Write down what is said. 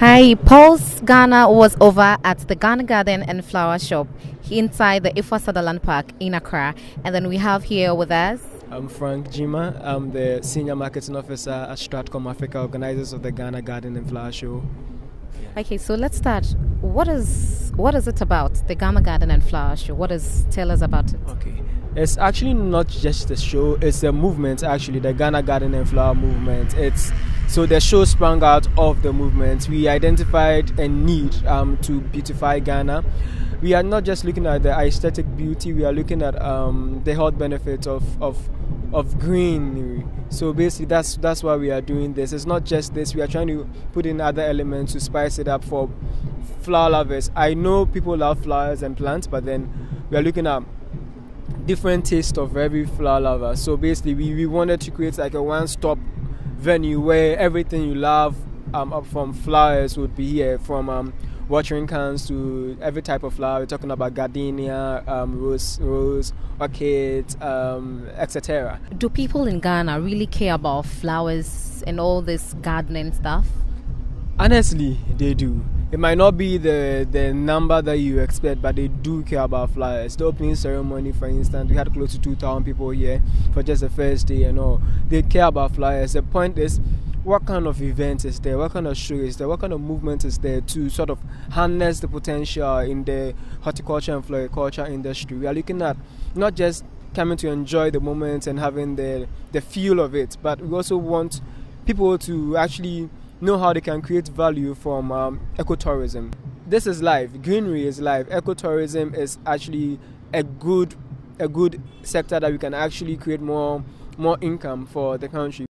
Hi, Pulse Ghana was over at the Ghana Garden and Flower Shop inside the Ifa Sutherland Park in Accra. And then we have here with us... I'm Frank Jima. I'm the Senior Marketing Officer at Stratcom Africa, organizers of the Ghana Garden and Flower Show. Okay, so let's start. What is it about, the Ghana Garden and Flower Show? Tell us about it. Okay. It's actually not just a show, it's a movement actually, the Ghana Garden and Flower movement. So the show sprang out of the movement. We identified a need to beautify Ghana. We are not just looking at the aesthetic beauty, we are looking at the health benefits of greenery. So basically that's why we are doing this. It's not just this, we are trying to put in other elements to spice it up for flower lovers. I know people love flowers and plants, but then we are looking at different taste of every flower lover. So basically we wanted to create like a one-stop venue where everything you love up from flowers would be here, from watering cans to every type of flower. We're talking about gardenia, rose, orchid, etc. Do people in Ghana really care about flowers and all this gardening stuff? Honestly, they do. It might not be the number that you expect, but they do care about flowers. The opening ceremony, for instance, we had close to 2,000 people here for just the first day and all. They care about flowers. The point is, what kind of event is there? What kind of show is there? What kind of movement is there to sort of harness the potential in the horticulture and floriculture industry? We are looking at not just coming to enjoy the moment and having the feel of it, but we also want people to actually know how they can create value from ecotourism. This is life. Greenery is life. Ecotourism is actually a good sector that we can actually create more income for the country.